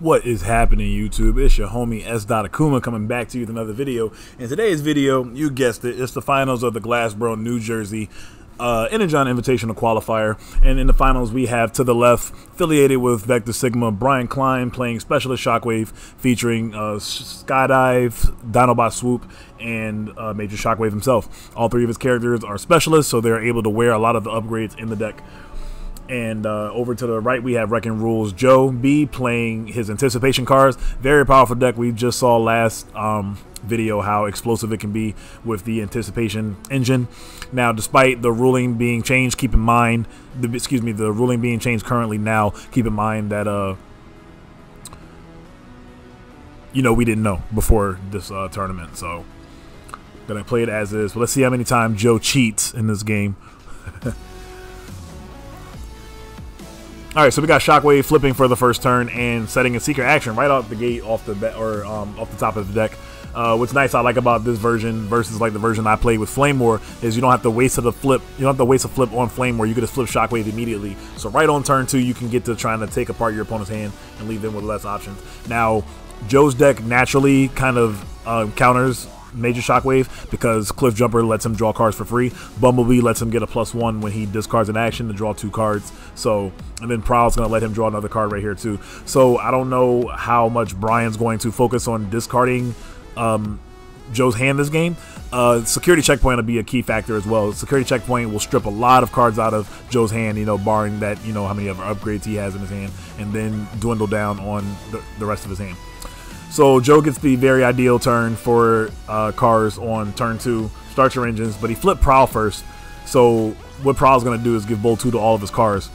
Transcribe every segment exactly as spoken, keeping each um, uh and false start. What is happening, YouTube? It's your homie S.Dotakuma coming back to you with another video. And today's video, you guessed it, it's the finals of the Glassboro, New Jersey uh, Energon Invitational Qualifier. And in the finals, we have to the left, affiliated with Vector Sigma, Brian Klein playing Specialist Shockwave, featuring uh, Skydive, Dinobot Swoop, and uh, Major Shockwave himself. All three of his characters are specialists, so they're able to wear a lot of the upgrades in the deck. And uh, over to the right, we have Wrecking Rules Joe B playing his Anticipation cards. Very powerful deck. We just saw last um, video how explosive it can be with the Anticipation Engine. Now, despite the ruling being changed, keep in mind, the, excuse me, the ruling being changed currently now, keep in mind that, uh, you know, we didn't know before this uh, tournament. So, gonna play it as is. But let's see how many times Joe cheats in this game. All right, so we got Shockwave flipping for the first turn and setting a secret action right out the gate, off the or um, off the top of the deck. Uh, what's nice I like about this version versus like the version I played with Flame War is you don't have to waste a flip. You don't have to waste a flip on Flame War. You could just flip Shockwave immediately. So right on turn two, you can get to trying to take apart your opponent's hand and leave them with less options. Now, Joe's deck naturally kind of uh, counters Major Shockwave because Cliff Jumper lets him draw cards for free. Bumblebee lets him get a plus one when he discards an action to draw two cards. So, and then Prowl's going to let him draw another card right here too. So I don't know how much Brian's going to focus on discarding um, Joe's hand this game. Uh, security Checkpoint will be a key factor as well. Security Checkpoint will strip a lot of cards out of Joe's hand, you know, barring that, you know, how many other upgrades he has in his hand, and then dwindle down on the, the rest of his hand. So Joe gets the very ideal turn for uh, cars on turn two. Start your engines, but he flipped Prowl first. So what Prowl's going to do is give Bolt two to all of his cars.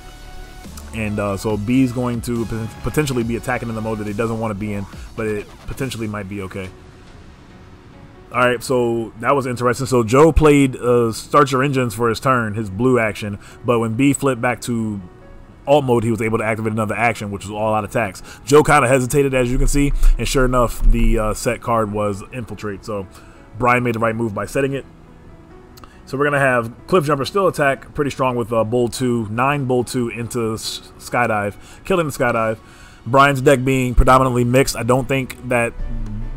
And uh, so B's going to potentially be attacking in the mode that he doesn't want to be in, but it potentially might be okay. All right, so that was interesting. So Joe played uh, Start Your Engines for his turn, his blue action, but when B flipped back to alt mode, he was able to activate another action, which was all out attacks. Joe kind of hesitated, as you can see, and sure enough, the uh, set card was Infiltrate. So Brian made the right move by setting it. So we're gonna have Cliff Jumper still attack pretty strong with uh, Bolt two, nine Bolt two into Skydive, killing the Skydive. Brian's deck being predominantly mixed, I don't think that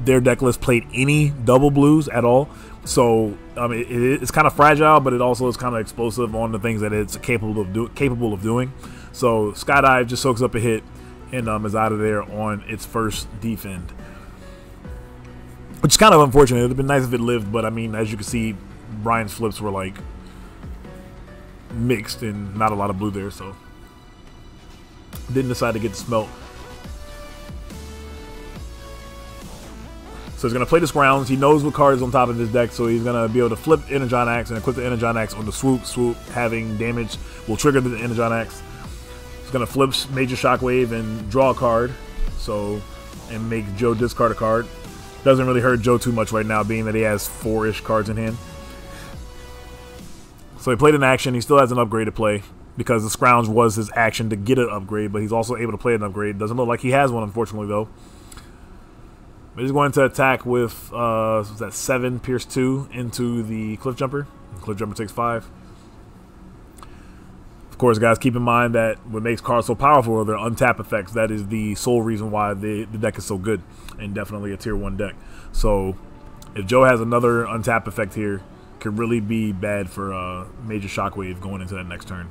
their deck list played any double blues at all. So um, it, it's kind of fragile, but it also is kind of explosive on the things that it's capable of do capable of doing. So Skydive just soaks up a hit and um, is out of there on its first defend, which is kind of unfortunate. It would have been nice if it lived, but I mean, as you can see, Brian's flips were like mixed and not a lot of blue there, so didn't decide to get the smelt. So he's going to play this rounds. He knows what card is on top of his deck, so he's going to be able to flip Energon Axe and equip the Energon Axe on the Swoop. Swoop having damage will trigger the Energon Axe. He's going to flip Major Shockwave and draw a card, so, and make Joe discard a card. Doesn't really hurt Joe too much right now, being that he has four-ish cards in hand. So he played an action. He still has an upgrade to play because the Scrounge was his action to get an upgrade, but he's also able to play an upgrade. Doesn't look like he has one, unfortunately, though. But he's going to attack with uh, was that seven Pierce two into the Cliff Jumper. Cliff Jumper takes five. Of course, guys, keep in mind that what makes cards so powerful are their untap effects. That is the sole reason why the, the deck is so good, and definitely a tier one deck. So if Joe has another untap effect here, it could really be bad for uh, Major Shockwave going into that next turn.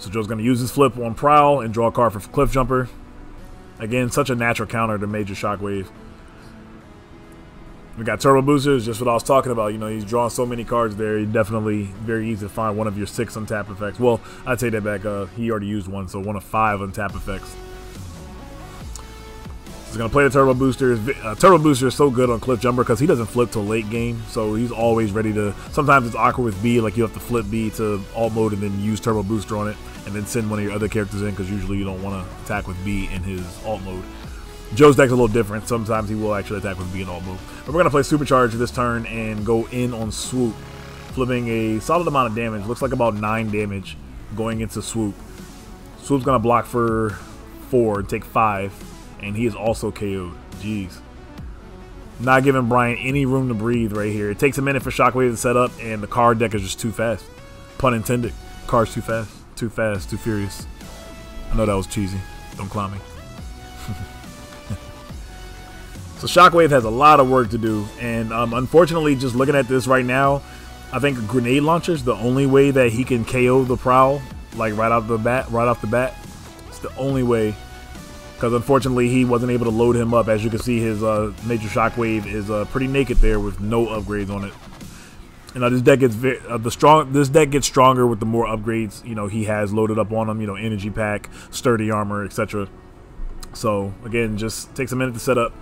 So Joe's going to use his flip on Prowl and draw a card for Cliff Jumper. Again, such a natural counter to Major Shockwave. We got Turbo Boosters, just what I was talking about. You know, he's drawing so many cards there. It's definitely very easy to find one of your six untap effects. Well, I take that back. Uh, he already used one, so one of five untap effects. He's going to play the Turbo Boosters. Uh, Turbo Booster is so good on Cliff Jumper because he doesn't flip till late game, so he's always ready to. Sometimes it's awkward with B, like you have to flip B to alt mode and then use Turbo Booster on it, and then send one of your other characters in because usually you don't want to attack with B in his alt mode. Joe's deck's a little different. Sometimes he will actually attack with B and all move. But we're going to play Supercharge this turn and go in on Swoop, flipping a solid amount of damage. Looks like about nine damage going into Swoop. Swoop's going to block for four and take five, and he is also K O'd. Jeez. Not giving Brian any room to breathe right here. It takes a minute for Shockwave to set up, and the card deck is just too fast. Pun intended. Cars too fast, too fast, too furious. I know that was cheesy. Don't clown me. So Shockwave has a lot of work to do, and um, unfortunately, just looking at this right now, I think grenade launcher's the only way that he can K O the Prowl, like right out the bat. Right off the bat, it's the only way. Because unfortunately, he wasn't able to load him up. As you can see, his uh, Major Shockwave is uh, pretty naked there with no upgrades on it. You know, this deck gets very, uh, the strong. This deck gets stronger with the more upgrades. You know, he has loaded up on him. You know, energy pack, sturdy armor, et cetera. So again, just takes a minute to set up.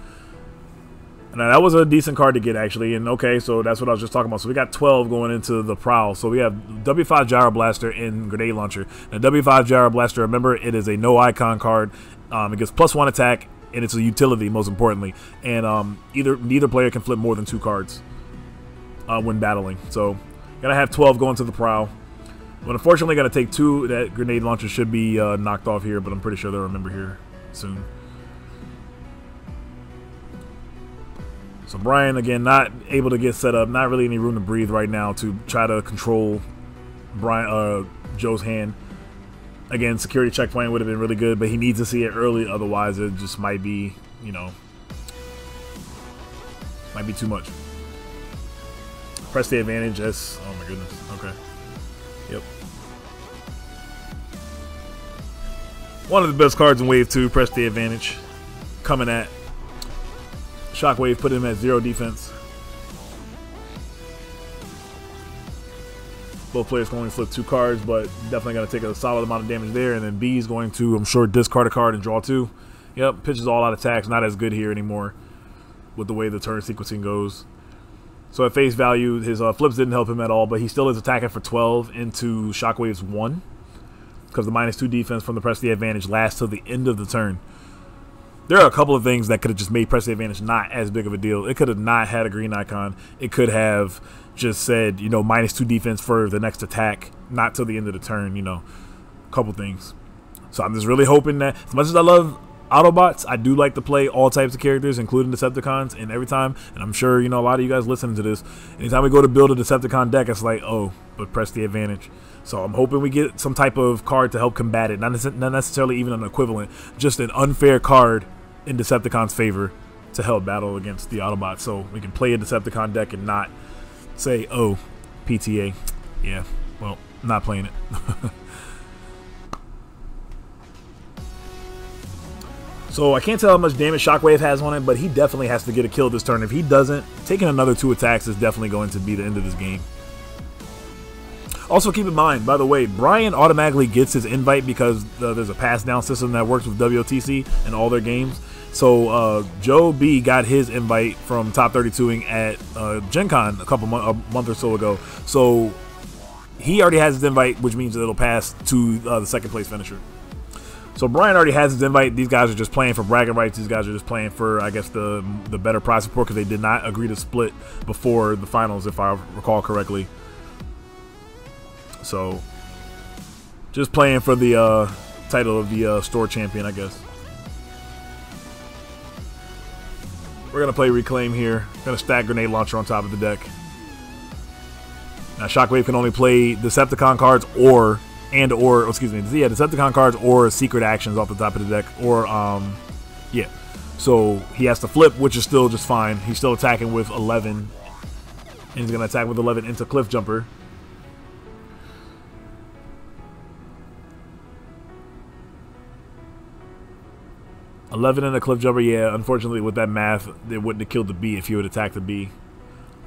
Now that was a decent card to get actually, and okay, so that's what I was just talking about. So we got twelve going into the Prowl. So we have W five Gyro Blaster and Grenade Launcher. Now W five Gyro Blaster, remember, it is a no icon card. Um, it gets plus one attack, and it's a utility most importantly. And um, either neither player can flip more than two cards uh, when battling. So gotta have twelve going to the Prowl. Well, unfortunately, gotta take two. That Grenade Launcher should be uh, knocked off here, but I'm pretty sure they'll remember here soon. So Brian, again, not able to get set up. Not really any room to breathe right now to try to control Brian, uh, Joe's hand. Again, security checkpoint would have been really good, but he needs to see it early. Otherwise, it just might be, you know, might be too much. Press the advantage. Yes. Oh, my goodness. Okay. Yep. One of the best cards in Wave two, Press the Advantage. Coming at Shockwave, put him at zero defense. Both players can only flip two cards, but definitely going to take a solid amount of damage there. And then B is going to, I'm sure, discard a card and draw two. Yep, pitches all out attacks. Not as good here anymore with the way the turn sequencing goes. So at face value, his uh, flips didn't help him at all, but he still is attacking for twelve into Shockwave's one because the minus two defense from the Press the Advantage lasts till the end of the turn. There are a couple of things that could have just made Press the Advantage not as big of a deal. It could have not had a green icon. It could have just said, you know, minus two defense for the next attack, not till the end of the turn, you know. A couple things. So I'm just really hoping that, as much as I love Autobots, I do like to play all types of characters, including Decepticons, and every time, and I'm sure, you know, a lot of you guys listening to this, anytime we go to build a Decepticon deck, it's like, oh, but Press the Advantage. So I'm hoping we get some type of card to help combat it. Not necessarily even an equivalent, just an unfair card in Decepticon's favor to help battle against the Autobots, so we can play a Decepticon deck and not say, oh, P T A, yeah, well, not playing it. So I can't tell how much damage Shockwave has on it, but he definitely has to get a kill this turn. If he doesn't, taking another two attacks is definitely going to be the end of this game. Also keep in mind, by the way, Brian automatically gets his invite because uh, there's a pass down system that works with W O T C and all their games. So uh, Joe B got his invite from Top thirty-two-ing at uh, Gen Con a couple mo a month or so ago. So he already has his invite, which means that it'll pass to uh, the second place finisher. So Brian already has his invite. These guys are just playing for bragging rights. These guys are just playing for, I guess, the the better prize support because they did not agree to split before the finals, if I recall correctly. So just playing for the uh, title of the uh, store champion, I guess. We're going to play Reclaim here. Going to stack Grenade Launcher on top of the deck. Now Shockwave can only play Decepticon cards or, and or, oh, excuse me, yeah, Decepticon cards or secret actions off the top of the deck. Or, um, yeah. So he has to flip, which is still just fine. He's still attacking with eleven. And he's going to attack with eleven into Cliff Jumper. eleven and a Cliff Jumper, yeah, unfortunately with that math, it wouldn't have killed the B if you would attack the B.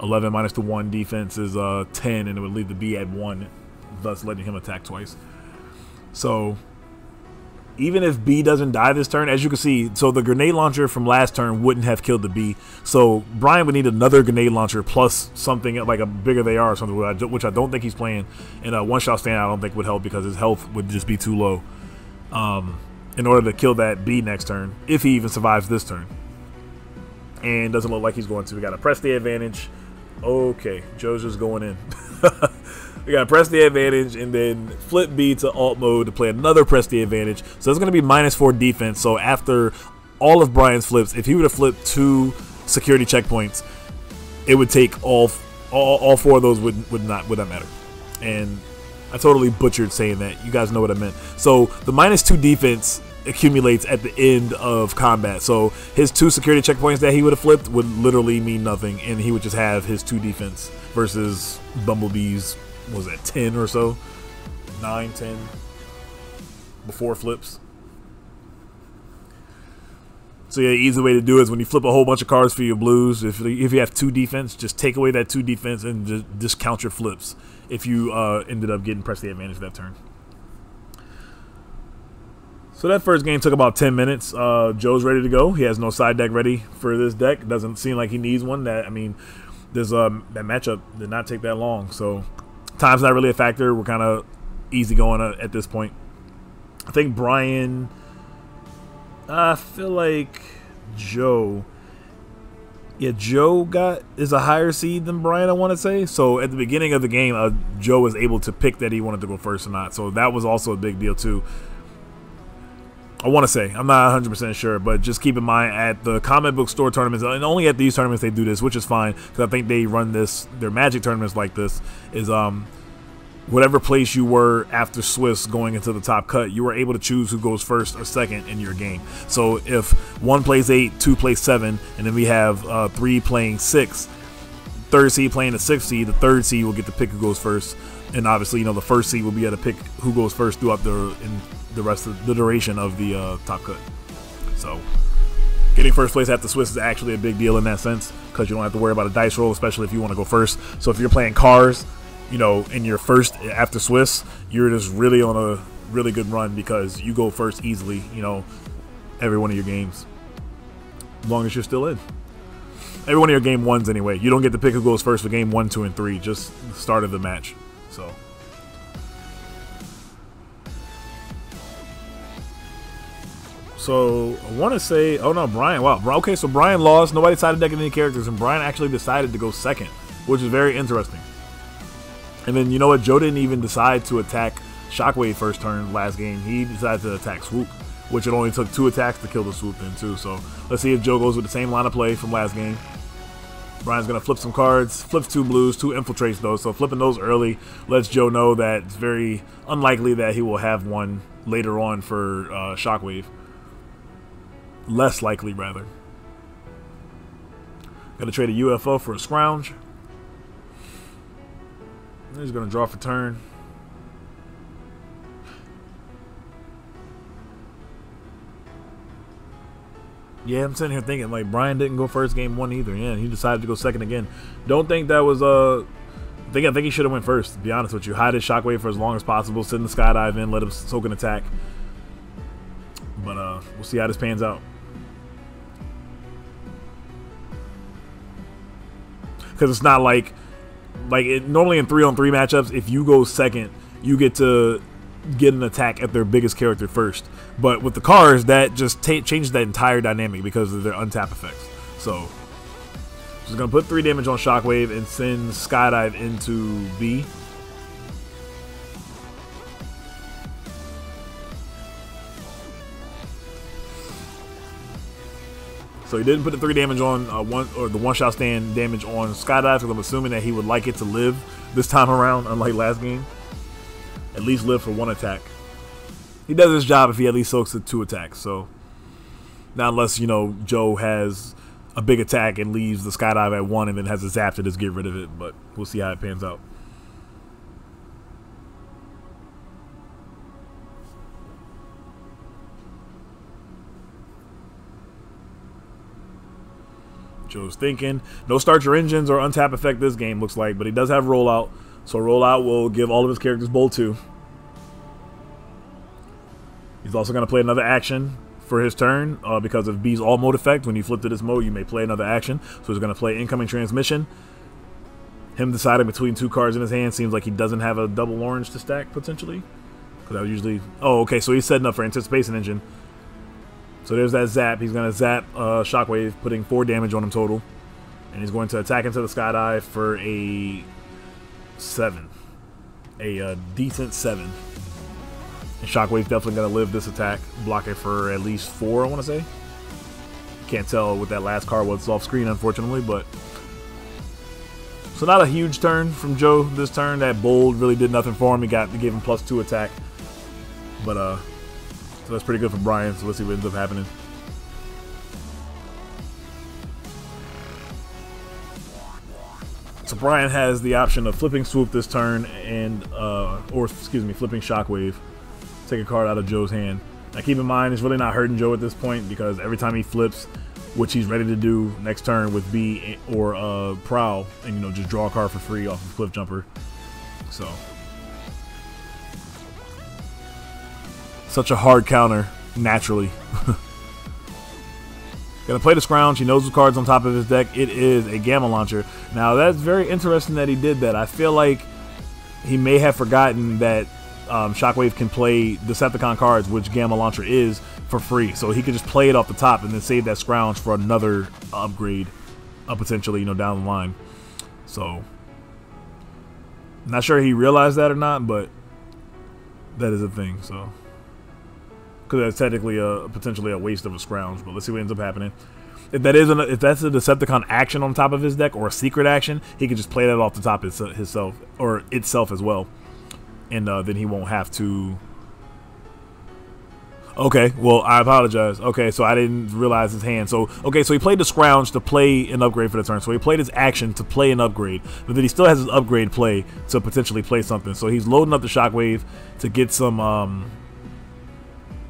eleven minus the one defense is uh, ten, and it would leave the B at one, thus letting him attack twice. So, even if B doesn't die this turn, as you can see, so the Grenade Launcher from last turn wouldn't have killed the B, so Brian would need another Grenade Launcher plus something like a bigger they are or something, which I don't think he's playing, and a one-shot stand I don't think would help because his health would just be too low. Um... in order to kill that B next turn, if he even survives this turn. And doesn't look like he's going to. We got to press the advantage. Okay, Joe's just going in. We got to press the advantage and then flip B to alt mode to play another press the advantage. So it's going to be minus four defense. So after all of Brian's flips, if he would have flipped two security checkpoints, it would take all all, all four of those would, would not would not matter. And I totally butchered saying that. You guys know what I meant. So the minus two defense accumulates at the end of combat. So his two security checkpoints that he would have flipped would literally mean nothing, and he would just have his two defense versus Bumblebee's, what was that, ten or so? nine, ten before flips. So yeah, the easy way to do it is when you flip a whole bunch of cards for your blues, if, if you have two defense, just take away that two defense and just discount your flips if you uh, ended up getting press the advantage that turn. So that first game took about ten minutes. Uh, Joe's ready to go. He has no side deck ready for this deck. Doesn't seem like he needs one. That I mean, this, um, that matchup did not take that long. So time's not really a factor. We're kind of easy going at this point. I think Brian... I feel like Joe, yeah, Joe got is a higher seed than Brian, I want to say. So at the beginning of the game, uh, Joe was able to pick that he wanted to go first or not. So that was also a big deal too. I want to say, I'm not one hundred percent sure, but just keep in mind at the comic book store tournaments, and only at these tournaments they do this, which is fine because I think they run this, their Magic tournaments like this is um. whatever place you were after Swiss going into the top cut, you were able to choose who goes first or second in your game. So if one plays eight, two plays seven, and then we have uh, three playing six, third seed playing the sixth seed, the third seed will get to pick who goes first. And obviously, you know, the first seed will be able to pick who goes first throughout the in the rest of the duration of the uh, top cut. So getting first place after Swiss is actually a big deal in that sense because you don't have to worry about a dice roll, especially if you want to go first. So if you're playing cars, you know, in your first after Swiss, you're just really on a really good run because you go first easily, you know, every one of your games. As long as you're still in. Every one of your game ones anyway. You don't get to pick who goes first for game one, two, and three. Just the start of the match. So So I want to say, oh no, Brian, wow. Okay, so Brian lost. Nobody sided decking any characters, and Brian actually decided to go second, which is very interesting. And then, you know what, Joe didn't even decide to attack Shockwave first turn last game. He decided to attack Swoop, which it only took two attacks to kill the Swoop then, too. So let's see if Joe goes with the same line of play from last game. Brian's going to flip some cards, flips two blues, two infiltrates, though. So flipping those early lets Joe know that it's very unlikely that he will have one later on for uh, Shockwave. Less likely, rather. Got to trade a U F O for a Scrounge. He's going to draw for turn. Yeah, I'm sitting here thinking, like, Brian didn't go first game one either. Yeah, he decided to go second again. Don't think that was, uh, I think, I think he should have went first, to be honest with you. Hide his Shockwave for as long as possible. Send the Skydive in, let him soak an attack. But uh, we'll see how this pans out. Because it's not like... Like, it, normally in three on three matchups, if you go second, you get to get an attack at their biggest character first. But with the cars, that just changes that entire dynamic because of their untap effects. So, just going to put three damage on Shockwave and send Skydive into B. So he didn't put the three damage on uh, one or the one shot stand damage on Skydive because I'm assuming that he would like it to live this time around, unlike last game. At least live for one attack. He does his job if he at least soaks it two attacks. So not unless, you know, Joe has a big attack and leaves the Skydive at one and then has a zap to just get rid of it. But we'll see how it pans out. Joe's thinking. No start your engines or untap effect this game, looks like, but he does have rollout. So rollout will give all of his characters bowl two. He's also going to play another action for his turn uh, because of B's all mode effect. When you flip to this mode, you may play another action. So he's going to play incoming transmission. Him deciding between two cards in his hand seems like he doesn't have a double orange to stack potentially. Because I would usually. Oh, okay. So he's setting up for Anticipation Engine. So there's that zap. He's going to zap uh, Shockwave, putting four damage on him total. And he's going to attack into the Skydive for a seven. A uh, decent seven. And Shockwave's definitely going to live this attack, block it for at least four, I want to say. Can't tell what that last card was off screen, unfortunately, but... So not a huge turn from Joe this turn. That bold really did nothing for him. He got, he gave him plus two attack. But uh, so that's pretty good for Brian. So let's see what ends up happening. So Brian has the option of flipping swoop this turn, and uh, or excuse me, flipping shockwave. Take a card out of Joe's hand. Now keep in mind, it's really not hurting Joe at this point because every time he flips, which he's ready to do next turn with B or uh, Prowl, and you know, just draw a card for free off of Cliff Jumper. So such a hard counter naturally. Gonna play the scrounge. He knows the card's on top of his deck. It is a Gamma Launcher. Now that's very interesting that he did that. I feel like he may have forgotten that um, Shockwave can play Decepticon cards, which Gamma Launcher is, for free. So he could just play it off the top and then save that scrounge for another upgrade, uh, potentially, you know, down the line. So not sure he realized that or not, but that is a thing. So. Because that's technically a, potentially a waste of a scrounge, but let's see what ends up happening. If that is an, if that's a Decepticon action on top of his deck or a secret action, he could just play that off the top his, himself or itself as well, and uh, then he won't have to. Okay, well I apologize. Okay, so I didn't realize his hand. So okay, so he played the scrounge to play an upgrade for the turn. So he played his action to play an upgrade, but then he still has his upgrade play to potentially play something. So he's loading up the Shockwave to get some. Um,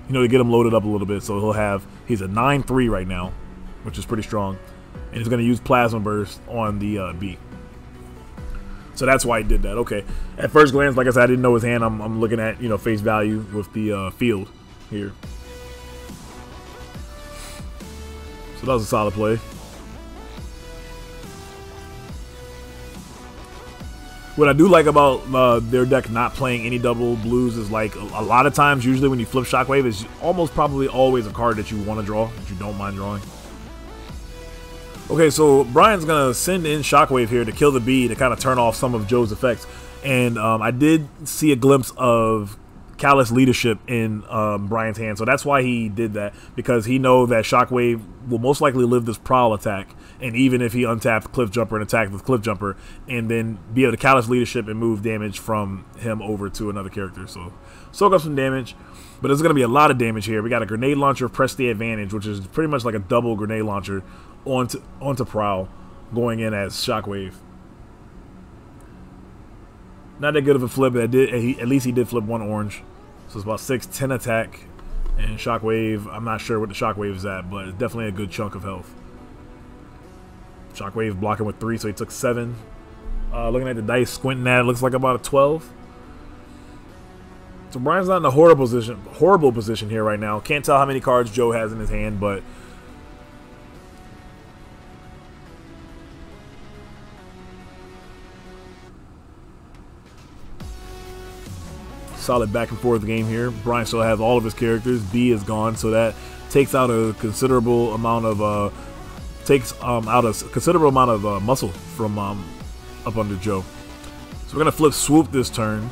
You know, to get him loaded up a little bit, so he'll have, he's a nine three right now, which is pretty strong, and he's going to use Plasma Burst on the uh, B. So that's why he did that. Okay, at first glance, like I said, I didn't know his hand. I'm, I'm looking at, you know, face value with the uh, field here. So that was a solid play. What I do like about uh, their deck not playing any double blues is, like, a, a lot of times, usually when you flip Shockwave, it's almost probably always a card that you want to draw, that you don't mind drawing. Okay, so Brian's going to send in Shockwave here to kill the B to kind of turn off some of Joe's effects. And um, I did see a glimpse of Callous Leadership in um, Brian's hand, so that's why he did that, because he know that Shockwave will most likely live this Prowl attack. And even if he untapped Cliff Jumper and attacked with Cliff Jumper, and then be able to Callous Leadership and move damage from him over to another character. So soak up some damage, but there's going to be a lot of damage here. We got a Grenade Launcher, Press the Advantage, which is pretty much like a double Grenade Launcher onto, onto Prowl, going in as Shockwave. Not that good of a flip, but I did, at least he did flip one orange. So it's about six ten attack, and Shockwave, I'm not sure what the Shockwave is at, but it's definitely a good chunk of health. Shockwave blocking with three, so he took seven. Uh, looking at the dice, squinting at it, looks like about a twelve. So Brian's not in a horrible position, horrible position here right now. Can't tell how many cards Joe has in his hand, but solid back and forth game here. Brian still has all of his characters. B is gone, so that takes out a considerable amount of. Uh, Takes um, out a considerable amount of uh, muscle from um, up under Joe. So we're gonna flip Swoop this turn.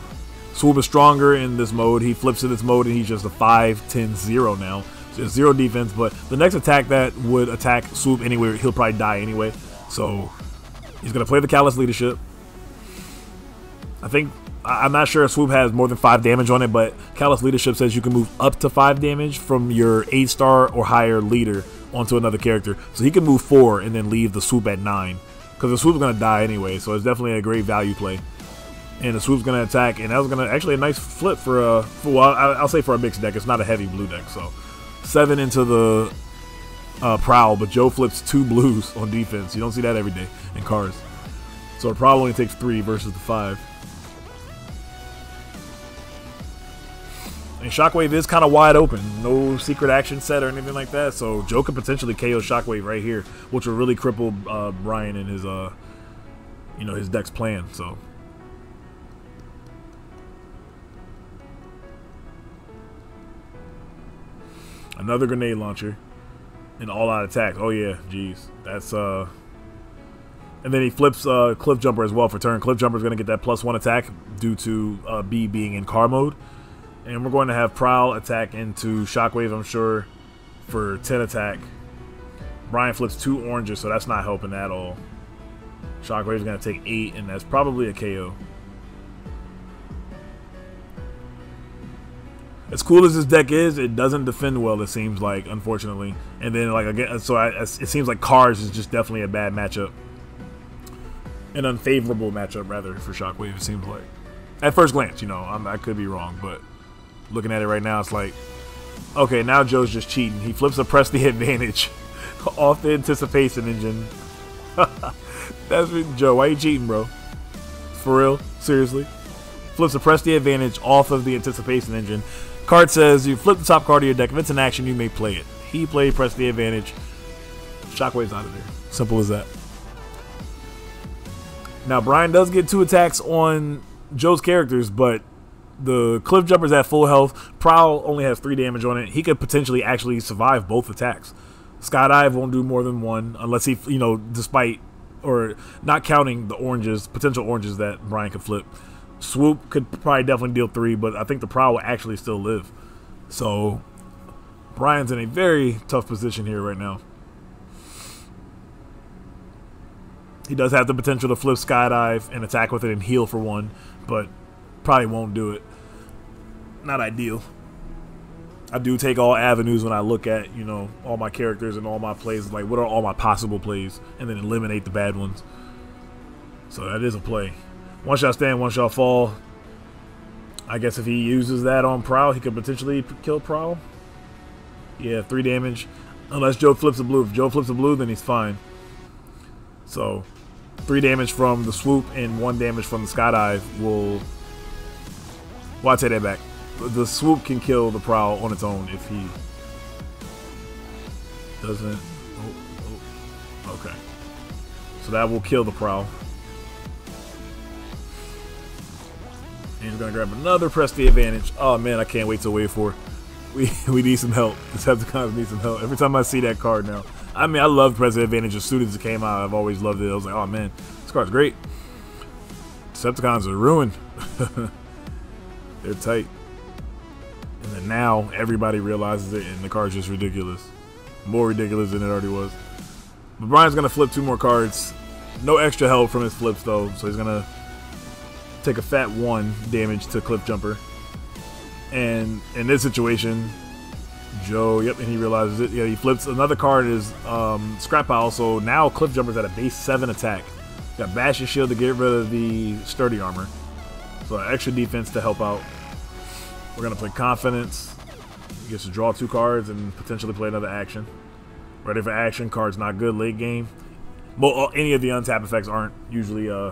Swoop is stronger in this mode. He flips in this mode, and he's just a five ten zero now. So it's zero defense, but the next attack that would attack Swoop anyway, he'll probably die anyway. So he's gonna play the Callous Leadership. I think I I'm not sure if Swoop has more than five damage on it, but Callous Leadership says you can move up to five damage from your eight star or higher leader onto another character, so he can move four and then leave the Swoop at nine, because the Swoop's gonna die anyway. So it's definitely a great value play, and the Swoop's gonna attack, and that was gonna actually a nice flip for a for, well, I'll say for a mixed deck. It's not a heavy blue deck, so seven into the uh, Prowl, but Joe flips two blues on defense. You don't see that every day in cards. So the Prowl only takes three versus the five. And Shockwave is kind of wide open. No secret action set or anything like that. So Joe could potentially K O Shockwave right here, which will really cripple uh, Brian and his, uh, you know, his deck's plan. So another Grenade Launcher, an all-out attack. Oh yeah, geez, that's uh. And then he flips uh, Cliff Jumper as well for turn. Cliff Jumper is going to get that plus one attack due to uh, B being in car mode. And we're going to have Prowl attack into Shockwave, I'm sure, for ten attack. Brian flips two oranges, so that's not helping at all. Shockwave's going to take eight, and that's probably a K O. As cool as this deck is, it doesn't defend well, it seems like, unfortunately. And then, like, again, so I, it seems like Cars is just definitely a bad matchup. An unfavorable matchup, rather, for Shockwave, it seems like. At first glance, you know, I'm, I could be wrong, but looking at it right now, it's like, okay, now Joe's just cheating. He flips a Press the Advantage off the Anticipation Engine. That's Joe, why you cheating, bro? For real? Seriously? Flips a Press the Advantage off of the Anticipation Engine. Card says, you flip the top card of your deck. If it's in action, you may play it. He played Press the Advantage. Shockwave's out of there. Simple as that. Now, Brian does get two attacks on Joe's characters, but the Cliff Jumper's at full health. Prowl only has three damage on it. He could potentially actually survive both attacks. Skydive won't do more than one, unless he, you know, despite, or not counting the oranges, potential oranges that Brian could flip. Swoop could probably definitely deal three, but I think the Prowl will actually still live. So Brian's in a very tough position here right now. He does have the potential to flip Skydive and attack with it and heal for one, but probably won't do it. Not ideal. I do take all avenues when I look at, you know, all my characters and all my plays, like what are all my possible plays, and then eliminate the bad ones. So that is a play. One shot stand, one shot fall. I guess if he uses that on Prowl, he could potentially kill Prowl. Yeah, three damage. Unless Joe flips a blue. If Joe flips a blue, then he's fine. So, three damage from the Swoop and one damage from the Skydive will... Well, I take that back. The Swoop can kill the Prowl on its own if he doesn't... Oh, oh. Okay. So that will kill the Prowl. And he's going to grab another Press the Advantage. Oh, man, I can't wait to wave for it. We, we need some help. The Decepticons need some help. Every time I see that card now. I mean, I loved Press the Advantage as soon as it came out. I've always loved it. I was like, oh, man, this card's great. Decepticons are ruined. They're tight. And then now everybody realizes it, and the card's just ridiculous. More ridiculous than it already was. But Brian's going to flip two more cards. No extra help from his flips, though, so he's going to... take a fat one damage to Cliff Jumper, and in this situation, Joe, yep, and he realizes it. Yeah, he flips another card is um, Scrap Pile. So now Cliff Jumper's at a base seven attack. Got Bashing Shield to get rid of the Sturdy Armor, so extra defense to help out. We're gonna play Confidence. He gets to draw two cards and potentially play another action. Ready for action. Card's not good late game. Well, any of the untap effects aren't usually uh.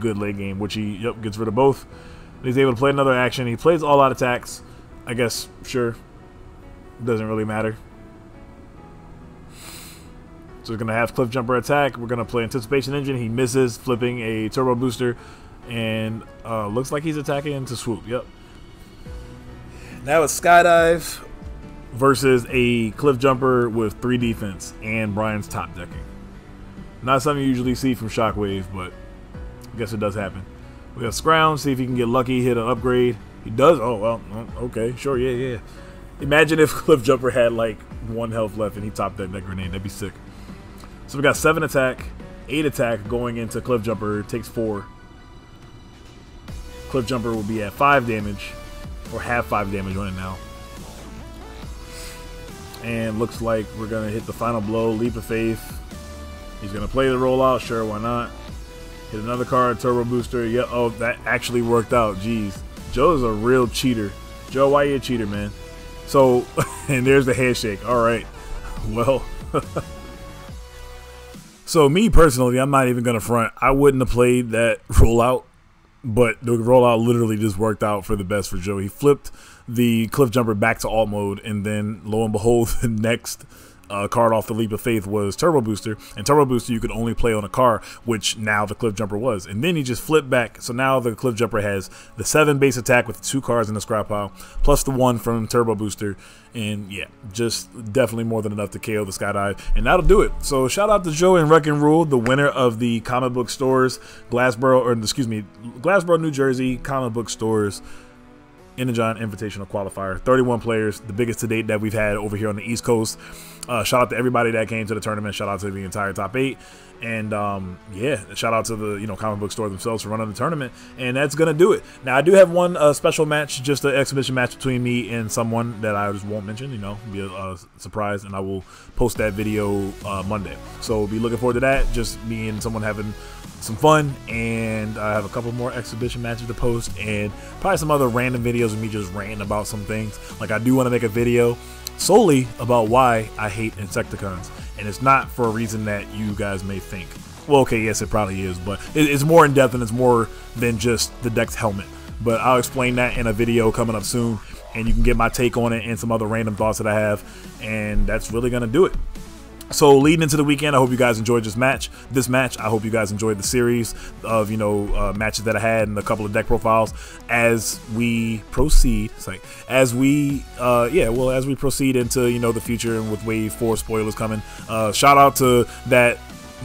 good late game, which he yep, gets rid of both. He's able to play another action. He plays all out attacks. I guess, sure. Doesn't really matter. So he's going to have Cliff Jumper attack. We're going to play Anticipation Engine. He misses, flipping a Turbo Booster. And uh, looks like he's attacking into Swoop. Yep. Now it's Skydive versus a Cliff Jumper with three defense and Brian's top decking. Not something you usually see from Shockwave, but I guess it does happen. We got Scrounge, see if he can get lucky, hit an upgrade. He does. Oh, well, okay, sure, yeah, yeah. Imagine if Cliff Jumper had like one health left and he topped that, that grenade. That'd be sick. So we got seven attack, eight attack going into Cliff Jumper. It takes four. Cliff Jumper will be at five damage, or have five damage on it now. And looks like we're going to hit the final blow, Leap of Faith. He's going to play the rollout, sure, why not? Hit another card, Turbo Booster. Yeah, oh, that actually worked out. Jeez. Joe's a real cheater. Joe, why are you a cheater, man? So, and there's the handshake. All right. Well. So, me personally, I'm not even going to front. I wouldn't have played that rollout, but the rollout literally just worked out for the best for Joe. He flipped the Cliff Jumper back to alt mode, and then, lo and behold, the next... Uh, card off the Leap of Faith was Turbo Booster, and Turbo Booster you could only play on a car, which now the Cliff Jumper was. And then he just flipped back, so now the Cliff Jumper has the seven base attack with two cards in the Scrap Pile, plus the one from Turbo Booster, and yeah, just definitely more than enough to K O the Skydive, and that'll do it. So shout out to Joe and Wrecking Rule, the winner of the comic book stores Glassboro, or excuse me, Glassboro, New Jersey comic book stores Energon Invitational Qualifier. thirty-one players, the biggest to date that we've had over here on the East Coast. Uh, shout out to everybody that came to the tournament. Shout out to the entire top eight. And um, yeah, shout out to the you know comic book store themselves for running the tournament. And that's gonna do it. Now I do have one uh, special match, just an exhibition match between me and someone that I just won't mention. You know, be a, a surprise, and I will post that video uh, Monday. So be looking forward to that. Just me and someone having some fun, and I have a couple more exhibition matches to post, and probably some other random videos of me just ranting about some things. Like I do want to make a video solely about why I hate Insecticons, and it's not for a reason that you guys may think. Well, okay, yes, it probably is, but it's more in depth and it's more than just the Dex helmet. But I'll explain that in a video coming up soon, and you can get my take on it and some other random thoughts that I have, and that's really gonna do it. So leading into the weekend, I hope you guys enjoyed this match. This match, I hope you guys enjoyed the series of you know uh, matches that I had and a couple of deck profiles. As we proceed, it's like as we uh, yeah, well, as we proceed into you know the future and with Wave Four spoilers coming. Uh, shout out to that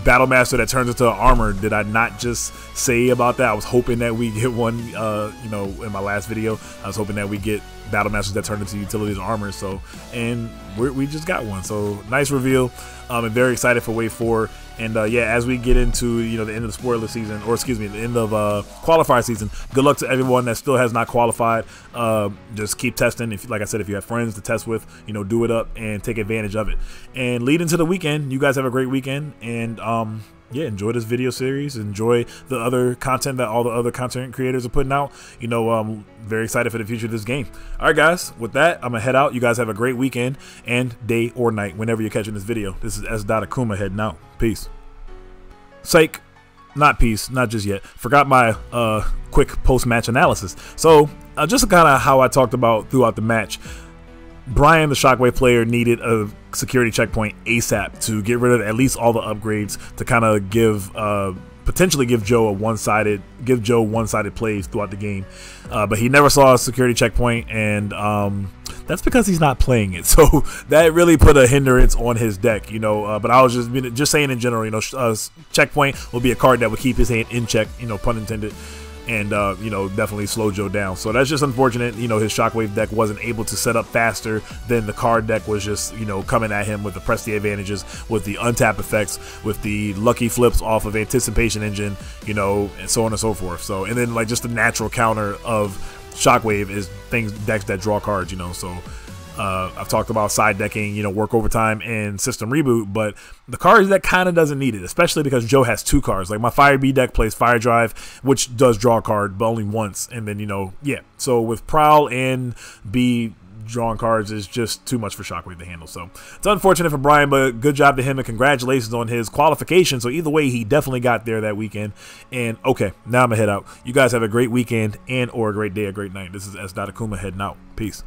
Battlemaster that turns into armor. Did I not just say about that? I was hoping that we get one. Uh, you know, in my last video, I was hoping that we get Battlemasters that turn into utilities and armor. So, and we're, we just got one. So nice reveal. Um, I'm very excited for Wave Four. And uh, yeah, as we get into you know the end of the spoiler season, or excuse me, the end of uh, qualifier season. Good luck to everyone that still has not qualified. Uh, just keep testing. If like I said, if you have friends to test with, you know, do it up and take advantage of it. And lead into the weekend. You guys have a great weekend. And um, yeah, enjoy this video series. Enjoy the other content that all the other content creators are putting out. You know, um, very excited for the future of this game. All right, guys. With that, I'm gonna head out. You guys have a great weekend and day or night, whenever you're catching this video. This is S Dotakuma heading out. Peace. Psych, not peace, not just yet. Forgot my uh, quick post-match analysis. So uh, just kind of how I talked about throughout the match. Brian, the Shockwave player, needed a security checkpoint ASAP to get rid of at least all the upgrades to kind of give, uh, potentially give Joe a one-sided, give Joe one-sided plays throughout the game. Uh, but he never saw a security checkpoint, and um, that's because he's not playing it. So that really put a hindrance on his deck, you know. Uh, but I was just just saying in general, you know, uh, checkpoint will be a card that would keep his hand in check, you know, pun intended. And, uh, you know, definitely slow Joe down. So that's just unfortunate. You know, his Shockwave deck wasn't able to set up faster than the card deck was just, you know, coming at him with the Press the Advantages, with the untap effects, with the lucky flips off of Anticipation Engine, you know, and so on and so forth. So, and then, like, just the natural counter of Shockwave is things, decks that draw cards, you know, so... Uh, I've talked about side decking, you know, work overtime and system reboot, but the cards that kind of doesn't need it, especially because Joe has two cards. Like my Fire B deck plays Fire Drive, which does draw a card, but only once. And then, you know, yeah. So with Prowl and B drawing cards is just too much for Shockwave to handle. So it's unfortunate for Brian, but good job to him and congratulations on his qualification. So either way, he definitely got there that weekend. And okay, now I'm gonna head out. You guys have a great weekend and or a great day, a great night. This is S Dotakuma heading out. Peace.